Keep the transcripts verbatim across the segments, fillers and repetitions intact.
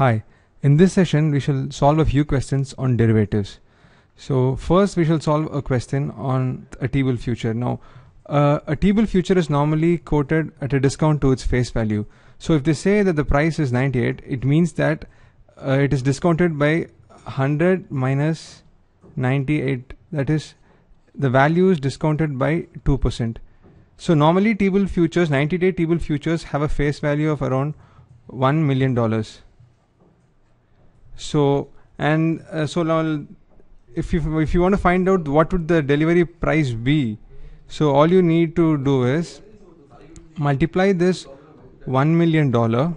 Hi, in this session we shall solve a few questions on derivatives. So first we shall solve a question on a T-bill future. Now uh, a T-bill future is normally quoted at a discount to its face value. So if they say that the price is ninety-eight, it means that uh, it is discounted by one hundred minus ninety-eight, that is the value is discounted by two percent. So normally T-bill futures, ninety-day T-bill futures have a face value of around one million dollars. So and uh, so now if you if you want to find out what would the delivery price be, so all you need to do is multiply this one million dollar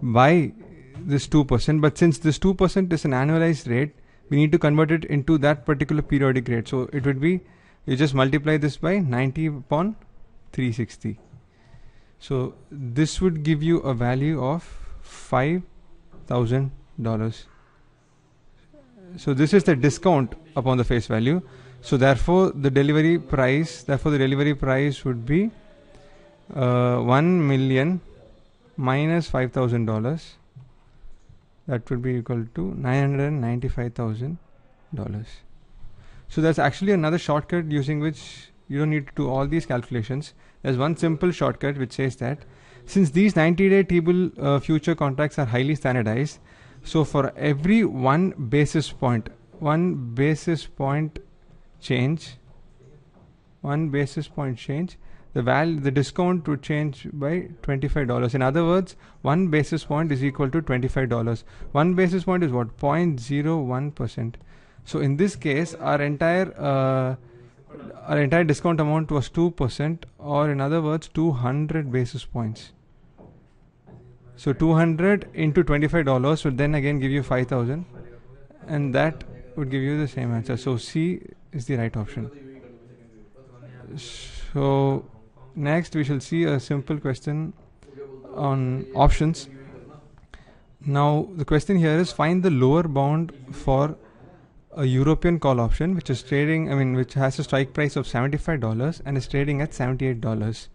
by this two percent, but since this two percent is an annualized rate, we need to convert it into that particular periodic rate. So it would be, you just multiply this by ninety upon three sixty. So this would give you a value of five thousand dollars. So this is the discount upon the face value. So therefore the delivery price, therefore the delivery price would be uh, one million minus five thousand dollars. That would be equal to nine hundred ninety-five thousand dollars. So that's actually another shortcut using which you don't need to do all these calculations. There's one simple shortcut which says that since these ninety-day T-bill uh, future contracts are highly standardized, so for every one basis point, one basis point change, one basis point change, the val the discount would change by twenty-five dollars. In other words, one basis point is equal to twenty-five dollars. One basis point is what? zero point zero one percent. So in this case, our entire uh, our entire discount amount was two percent, or in other words two hundred basis points. So two hundred into twenty-five dollars would then again give you five thousand, and that would give you the same answer. So C is the right option. So next we shall see a simple question on options. Now the question here is, find the lower bound for a European call option which is trading, I mean which has a strike price of seventy-five dollars and is trading at seventy-eight dollars.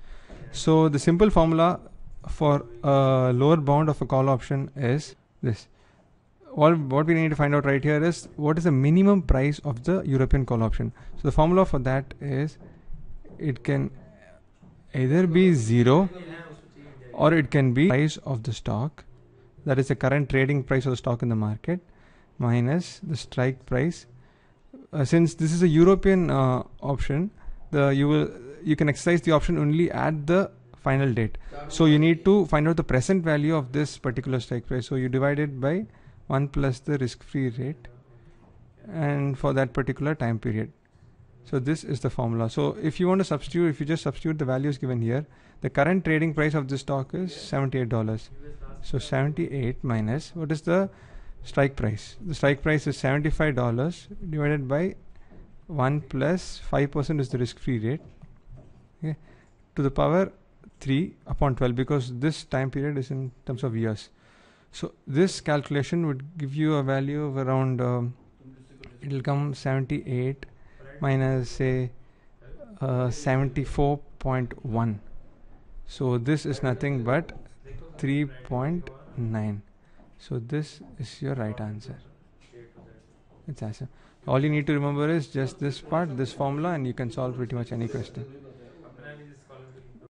So the simple formula for a lower bound of a call option is this. All what we need to find out right here is what is the minimum price of the European call option. So the formula for that is, it can either be zero or it can be price of the stock, that is the current trading price of the stock in the market, minus the strike price. Uh, since this is a European uh, option, the you will you can exercise the option only at the final date. So you need to find out the present value of this particular strike price. So you divide it by one plus the risk-free rate, and for that particular time period. So this is the formula. So if you want to substitute, if you just substitute the values given here, the current trading price of this stock is seventy-eight dollars. So seventy-eight minus, what is the strike price? The strike price is seventy-five dollars divided by one plus five percent is the risk-free rate, okay, to the power three upon twelve, because this time period is in terms of years. So this calculation would give you a value of around, um, it will come seventy-eight minus say uh, seventy-four point one. So this is nothing but three point nine. So this is your right answer. It's awesome. All you need to remember is just this part, this formula, and you can solve pretty much any question.